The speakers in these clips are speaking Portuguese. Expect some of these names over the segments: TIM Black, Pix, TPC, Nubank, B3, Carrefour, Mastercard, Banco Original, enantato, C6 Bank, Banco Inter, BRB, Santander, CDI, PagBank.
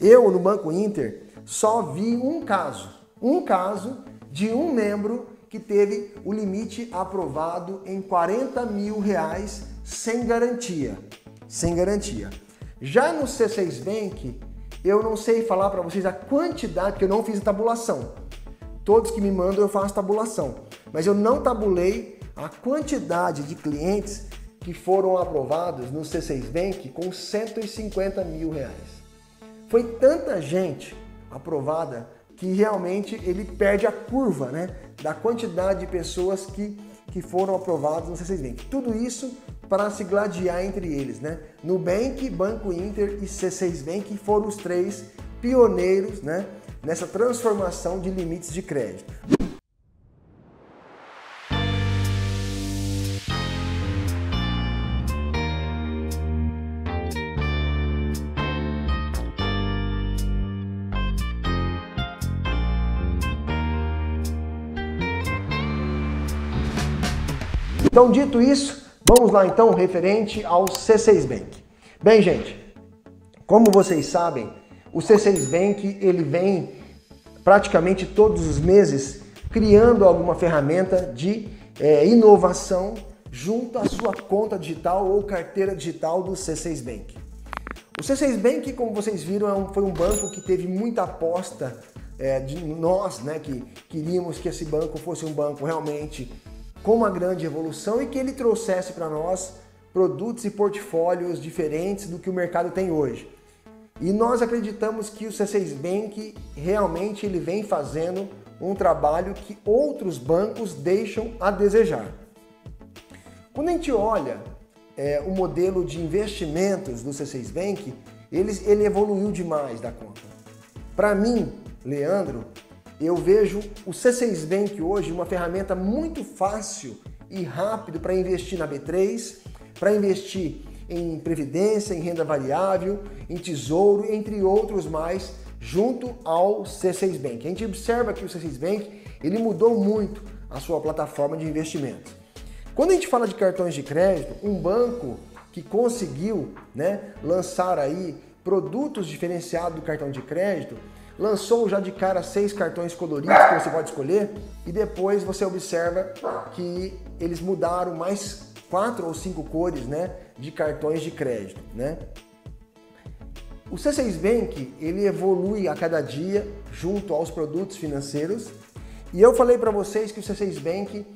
Eu, no Banco Inter, só vi um caso de um membro que teve o limite aprovado em R$40 mil sem garantia. Já no C6 Bank, eu não sei falar para vocês a quantidade, porque eu não fiz a tabulação. Todos que me mandam eu faço tabulação, mas eu não tabulei a quantidade de clientes que foram aprovados no C6 Bank com R$150 mil. Foi tanta gente aprovada que realmente ele perde a curva, né, da quantidade de pessoas que foram aprovadas no C6 Bank. Tudo isso para se gladiar entre eles, né? Nubank, Banco Inter e C6 Bank foram os três pioneiros, né, nessa transformação de limites de crédito. Então, dito isso, vamos lá então referente ao C6 Bank. Bem, gente, como vocês sabem, o C6 Bank ele vem praticamente todos os meses criando alguma ferramenta de inovação junto à sua conta digital ou carteira digital do C6 Bank. O C6 Bank, como vocês viram, foi um banco que teve muita aposta de nós, né, que queríamos que esse banco fosse um banco realmente com uma grande evolução e que ele trouxesse para nós produtos e portfólios diferentes do que o mercado tem hoje. E nós acreditamos que o C6 Bank realmente ele vem fazendo um trabalho que outros bancos deixam a desejar. Quando a gente olha o modelo de investimentos do C6 Bank, ele evoluiu demais da conta. Para mim, Leandro, eu vejo o C6 Bank hoje uma ferramenta muito fácil e rápido para investir na B3, para investir em previdência, em renda variável, em tesouro, entre outros mais, junto ao C6 Bank. A gente observa que o C6 Bank ele mudou muito a sua plataforma de investimento. Quando a gente fala de cartões de crédito, um banco que conseguiu, né, lançar aí produtos diferenciados do cartão de crédito, lançou já de cara 6 cartões coloridos que você pode escolher e depois você observa que eles mudaram mais 4 ou 5 cores, né, de cartões de crédito, né? O C6 Bank ele evolui a cada dia junto aos produtos financeiros e eu falei para vocês que o C6 Bank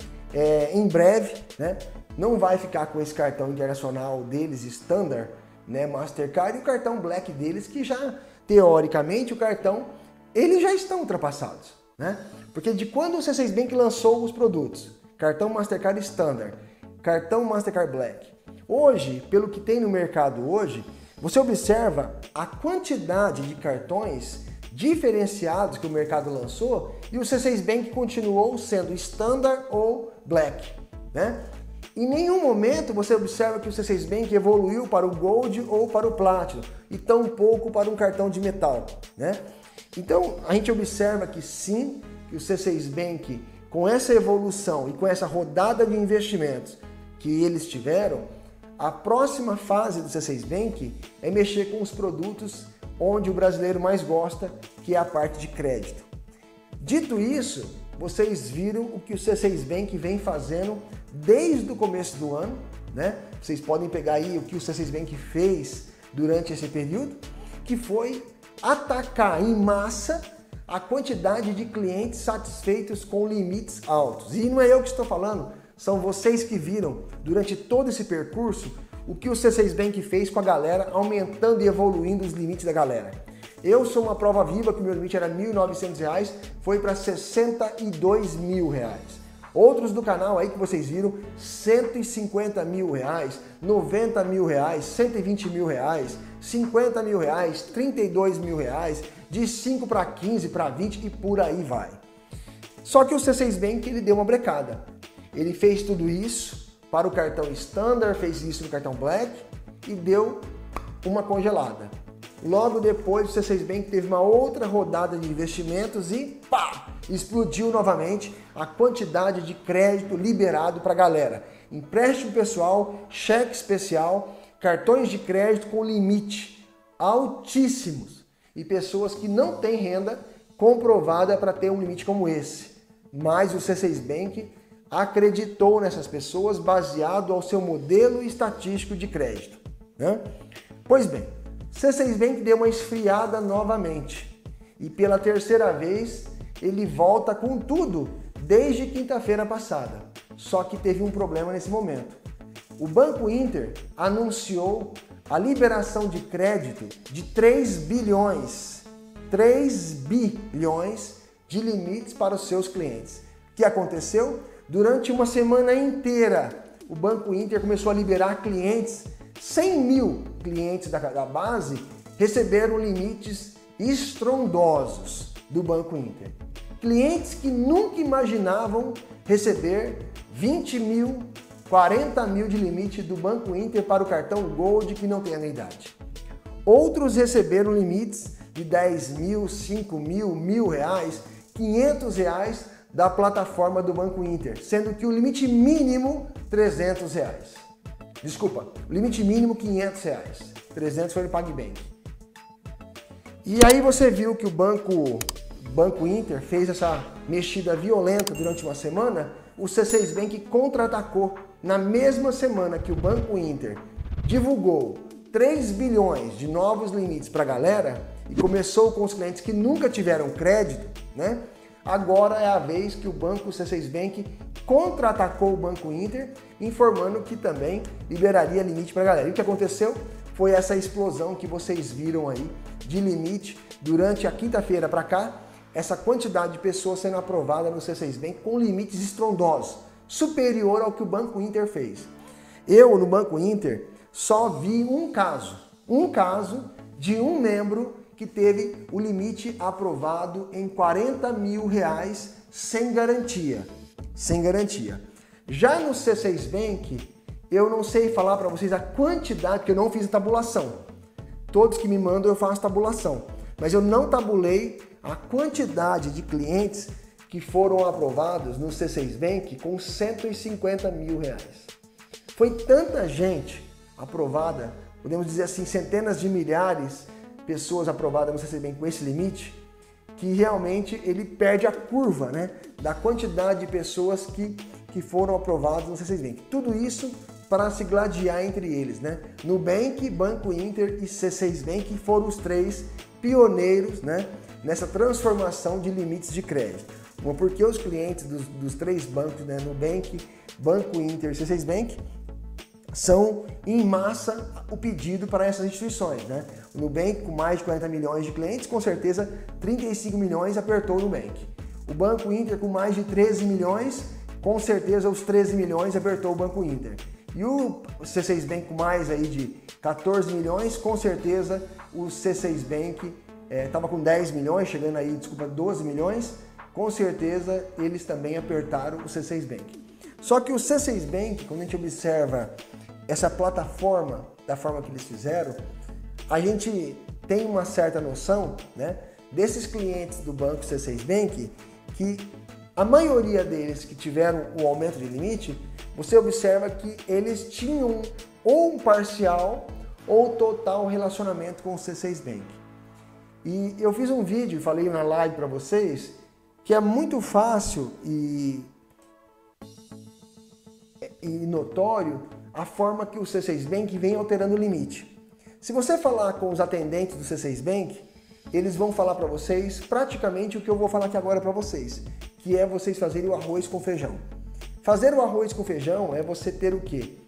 em breve, né, não vai ficar com esse cartão internacional deles standard, né, Mastercard, e o cartão Black deles que já teoricamente, o cartão, eles já estão ultrapassados, né? Porque de quando o C6 Bank lançou os produtos, cartão Mastercard Standard, cartão Mastercard Black, hoje, pelo que tem no mercado hoje, você observa a quantidade de cartões diferenciados que o mercado lançou e o C6 Bank continuou sendo Standard ou Black, né? Em nenhum momento você observa que o C6 Bank evoluiu para o Gold ou para o Platinum e tão pouco para um cartão de metal, né? Então a gente observa que sim, que o C6 Bank com essa evolução e com essa rodada de investimentos que eles tiveram, a próxima fase do C6 Bank é mexer com os produtos onde o brasileiro mais gosta, que é a parte de crédito. Dito isso, vocês viram o que o C6 Bank vem fazendo desde o começo do ano, né? Vocês podem pegar aí o que o C6 Bank fez durante esse período, que foi atacar em massa a quantidade de clientes satisfeitos com limites altos. E não é eu que estou falando, são vocês que viram durante todo esse percurso o que o C6 Bank fez com a galera, aumentando e evoluindo os limites da galera. Eu sou uma prova viva que meu limite era R$1.900, foi para R$62 mil. Outros do canal aí que vocês viram, R$150 mil, R$90 mil, R$120 mil, R$50 mil, R$32 mil, de 5 para 15 para 20 e por aí vai. Só que o C6 Bank ele deu uma brecada. Ele fez tudo isso para o cartão Standard, fez isso no cartão Black e deu uma congelada. Logo depois, o C6 Bank teve uma outra rodada de investimentos e pá, explodiu novamente a quantidade de crédito liberado para a galera. Empréstimo pessoal, cheque especial, cartões de crédito com limite altíssimos. e pessoas que não têm renda comprovada para ter um limite como esse. Mas o C6 Bank acreditou nessas pessoas baseado ao seu modelo estatístico de crédito, né? Pois bem, C6 Bank deu uma esfriada novamente e pela terceira vez ele volta com tudo desde quinta-feira passada. Só que teve um problema nesse momento. O Banco Inter anunciou a liberação de crédito de 3 bilhões de limites para os seus clientes. O que aconteceu? Durante uma semana inteira, o Banco Inter começou a liberar clientes. 100 mil clientes da base receberam limites estrondosos do Banco Inter. Clientes que nunca imaginavam receber 20 mil, 40 mil de limite do Banco Inter para o cartão Gold que não tem anuidade. Outros receberam limites de 10 mil, 5 mil, R$1.000, R$500 da plataforma do Banco Inter, sendo que o limite mínimo R$300. Desculpa, o limite mínimo R$500, 300 foi no PagBank. E aí você viu que o Banco Inter fez essa mexida violenta durante uma semana, o C6 Bank contra-atacou na mesma semana que o Banco Inter divulgou 3 bilhões de novos limites para a galera e começou com os clientes que nunca tiveram crédito, né? Agora é a vez que o banco C6 Bank contra-atacou o Banco Inter, informando que também liberaria limite para a galera. E o que aconteceu foi essa explosão que vocês viram aí de limite durante a quinta-feira para cá, essa quantidade de pessoas sendo aprovada no C6 Bank com limites estrondosos, superior ao que o Banco Inter fez. Eu, no Banco Inter, só vi um caso de um membro que teve o limite aprovado em R$40 mil sem garantia. Já no C6 Bank, eu não sei falar para vocês a quantidade, porque eu não fiz a tabulação. Todos que me mandam eu faço tabulação, mas eu não tabulei a quantidade de clientes que foram aprovados no C6 Bank com R$150 mil. Foi tanta gente aprovada, podemos dizer assim, centenas de milhares de pessoas aprovadas no C6 Bank com esse limite, que realmente ele perde a curva, né, da quantidade de pessoas que foram aprovadas no C6 Bank. Tudo isso para se gladiar entre eles, né? Nubank, Banco Inter e C6 Bank foram os três pioneiros, né, nessa transformação de limites de crédito. Porque os clientes dos três bancos, né, Nubank, Banco Inter e C6 Bank, são em massa o pedido para essas instituições, né? O Nubank com mais de 40 milhões de clientes, com certeza 35 milhões apertou o Nubank. O Banco Inter com mais de 13 milhões, com certeza os 13 milhões apertou o Banco Inter. E o C6 Bank com mais aí de 14 milhões, com certeza o C6 Bank estava com 10 milhões, chegando aí, desculpa, 12 milhões, com certeza eles também apertaram o C6 Bank. Só que o C6 Bank, quando a gente observa essa plataforma, da forma que eles fizeram, a gente tem uma certa noção, né, desses clientes do banco C6 Bank, que a maioria deles que tiveram o aumento de limite, você observa que eles tinham ou um parcial ou total relacionamento com o C6 Bank. E eu fiz um vídeo, falei na live para vocês, que é muito fácil e notório a forma que o C6 Bank vem alterando o limite. Se você falar com os atendentes do C6 Bank, eles vão falar para vocês praticamente o que eu vou falar aqui agora para vocês, que é vocês fazerem o arroz com feijão. Fazer o arroz com feijão é você ter o quê?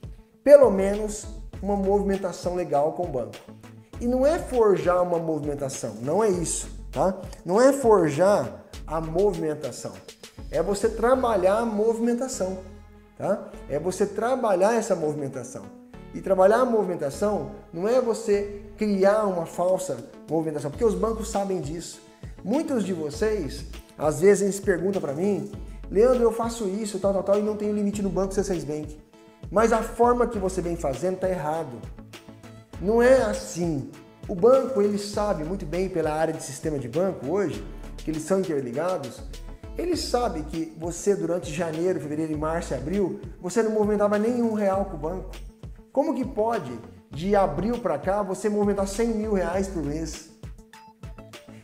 Pelo menos uma movimentação legal com o banco. E não é forjar uma movimentação, não é isso, tá? Não é forjar a movimentação, é você trabalhar a movimentação, tá? É você trabalhar essa movimentação. E trabalhar a movimentação não é você criar uma falsa movimentação, porque os bancos sabem disso. Muitos de vocês, às vezes, eles perguntam para mim: Leandro, eu faço isso, tal, e não tenho limite no banco C6 Bank. Mas a forma que você vem fazendo está errado. Não é assim. O banco, ele sabe muito bem, pela área de sistema de banco hoje, que eles são interligados, ele sabe que você, durante janeiro, fevereiro, março e abril, você não movimentava nenhum real com o banco. Como que pode, de abril para cá, você movimentar R$100 mil por mês?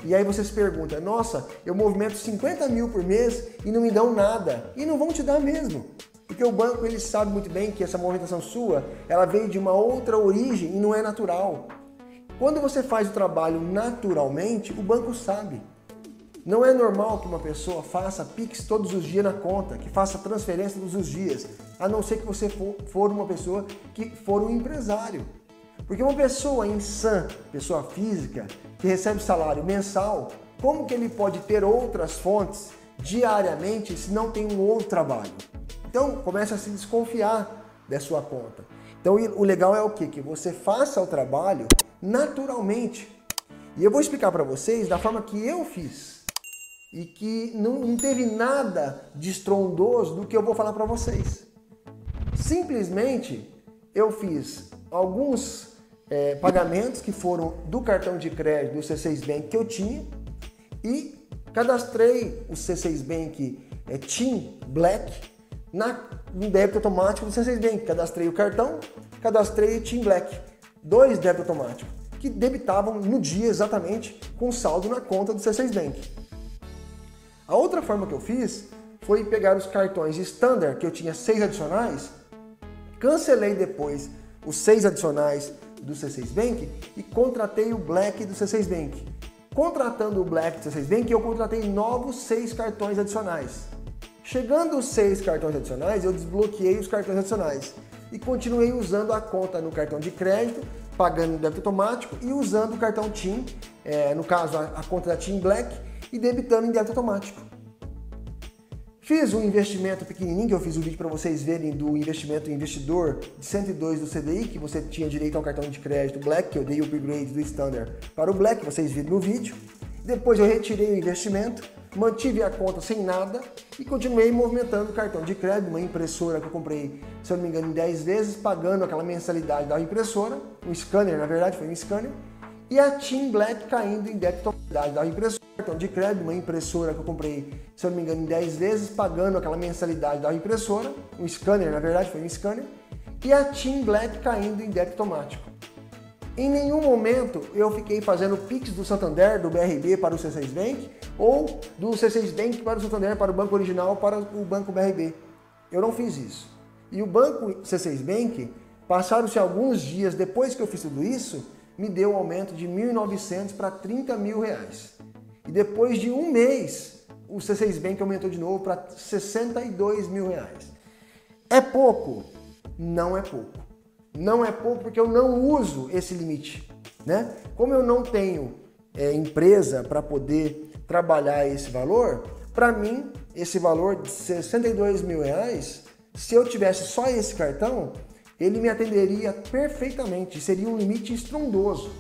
E aí você se pergunta, nossa, eu movimento 50 mil por mês e não me dão nada. E não vão te dar mesmo. Porque o banco, ele sabe muito bem que essa movimentação sua, ela veio de uma outra origem e não é natural. Quando você faz o trabalho naturalmente, o banco sabe. Não é normal que uma pessoa faça Pix todos os dias na conta, que faça transferência todos os dias, a não ser que você for uma pessoa que for um empresário. Porque uma pessoa insã, pessoa física, que recebe salário mensal, como que ele pode ter outras fontes diariamente se não tem um outro trabalho? Então, começa a se desconfiar da sua conta. Então, o legal é o quê? Que você faça o trabalho naturalmente. E eu vou explicar para vocês da forma que eu fiz e que não teve nada de estrondoso do que eu vou falar para vocês. Simplesmente, eu fiz alguns pagamentos que foram do cartão de crédito do C6 Bank que eu tinha e cadastrei o C6 Bank TIM Black no débito automático do C6 Bank. Cadastrei o cartão, cadastrei o TIM Black. 2 débitos automáticos, que debitavam no dia exatamente com saldo na conta do C6 Bank. A outra forma que eu fiz foi pegar os cartões standard, que eu tinha 6 adicionais, cancelei depois os 6 adicionais do C6 Bank e contratei o Black do C6 Bank. Contratando o Black do C6 Bank, eu contratei novos 6 cartões adicionais. Chegando os 6 cartões adicionais, eu desbloqueei os cartões adicionais. E continuei usando a conta no cartão de crédito, pagando no débito automático e usando o cartão TIM, no caso a conta da TIM Black, e debitando em débito automático. Fiz um investimento pequenininho, que eu fiz um vídeo para vocês verem do investimento investidor de 102 do CDI, que você tinha direito ao cartão de crédito Black, que eu dei o upgrade do Standard para o Black, vocês viram no vídeo. Depois eu retirei o investimento, mantive a conta sem nada e continuei movimentando o cartão de crédito, uma impressora que eu comprei, se eu não me engano, em 10 vezes, pagando aquela mensalidade da impressora, um scanner, na verdade foi um scanner, e a TIM Black caindo em débito da impressora, cartão de crédito, uma impressora que eu comprei, se eu não me engano, em 10 vezes, pagando aquela mensalidade da impressora, um scanner, na verdade foi um scanner, e a TIM Black caindo em débito automático. Em nenhum momento eu fiquei fazendo Pix do Santander, do BRB para o C6 Bank ou do C6 Bank para o Santander, para o Banco Original, para o Banco BRB. Eu não fiz isso. E o Banco C6 Bank, passaram-se alguns dias depois que eu fiz tudo isso, me deu um aumento de 1.900 para 30 mil reais. E depois de um mês, o C6 Bank aumentou de novo para 62 mil reais. É pouco? Não é pouco. Não é pouco porque eu não uso esse limite, né? Como eu não tenho empresa para poder trabalhar esse valor, para mim, esse valor de 62 mil reais, se eu tivesse só esse cartão, ele me atenderia perfeitamente, seria um limite estrondoso,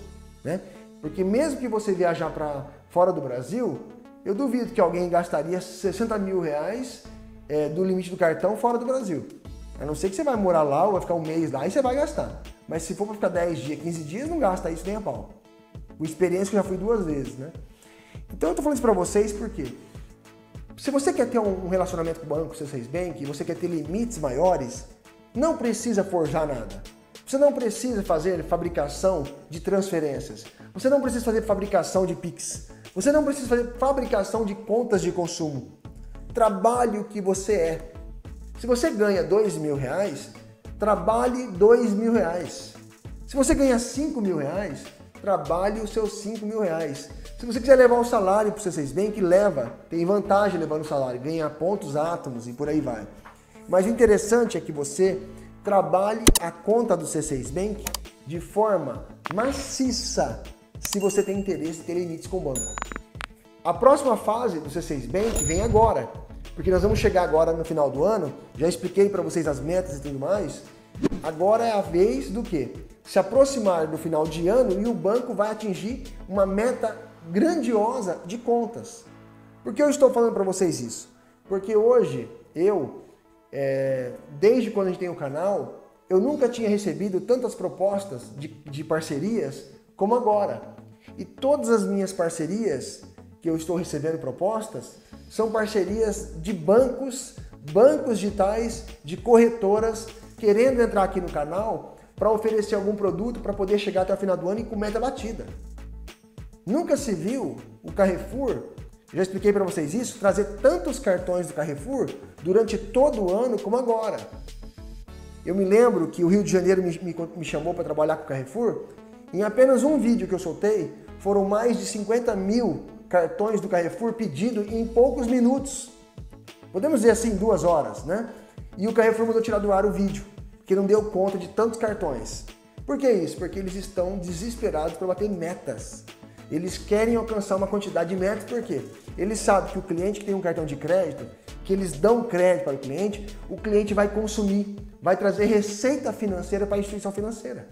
né? Porque mesmo que você viajar para fora do Brasil, eu duvido que alguém gastaria 60 mil reais do limite do cartão fora do Brasil. A não ser que você vai morar lá ou vai ficar um mês lá e você vai gastar. Mas se for para ficar 10 dias, 15 dias, não gasta isso nem a pau. Uma experiência que eu já fui 2 vezes, né? Então eu tô falando isso para vocês porque se você quer ter um relacionamento com o banco, C6 Bank, e você quer ter limites maiores, não precisa forjar nada. Você não precisa fazer fabricação de transferências. Você não precisa fazer fabricação de Pix. Você não precisa fazer fabricação de contas de consumo. Trabalhe o que você é. Se você ganha 2 mil reais, trabalhe 2 mil reais. Se você ganha 5 mil reais, trabalhe os seus 5 mil reais. Se você quiser levar o salário para o C6 Bank, leva. Tem vantagem levando o salário, ganha pontos, átomos e por aí vai. Mas o interessante é que você trabalhe a conta do C6 Bank de forma maciça, se você tem interesse em ter limites com o banco. A próxima fase do C6 Bank vem agora. Porque nós vamos chegar agora no final do ano, já expliquei para vocês as metas e tudo mais, agora é a vez do quê? Se aproximar do final de ano e o banco vai atingir uma meta grandiosa de contas. Por que eu estou falando para vocês isso? Porque hoje, desde quando a gente tem o canal, eu nunca tinha recebido tantas propostas de parcerias como agora. E todas as minhas parcerias que eu estou recebendo propostas, são parcerias de bancos digitais, de corretoras, querendo entrar aqui no canal para oferecer algum produto para poder chegar até o final do ano e com meta batida. Nunca se viu o Carrefour, já expliquei para vocês isso, trazer tantos cartões do Carrefour durante todo o ano como agora. Eu me lembro que o Rio de Janeiro me chamou para trabalhar com o Carrefour. Em apenas um vídeo que eu soltei, foram mais de 50 mil cartões do Carrefour pedidos em poucos minutos. Podemos dizer assim, 2 horas, né? E o Carrefour mandou tirar do ar o vídeo, que não deu conta de tantos cartões. Por que isso? Porque eles estão desesperados para bater metas. Eles querem alcançar uma quantidade de metas, por quê? Eles sabem que o cliente que tem um cartão de crédito, que eles dão crédito para o cliente vai consumir, vai trazer receita financeira para a instituição financeira.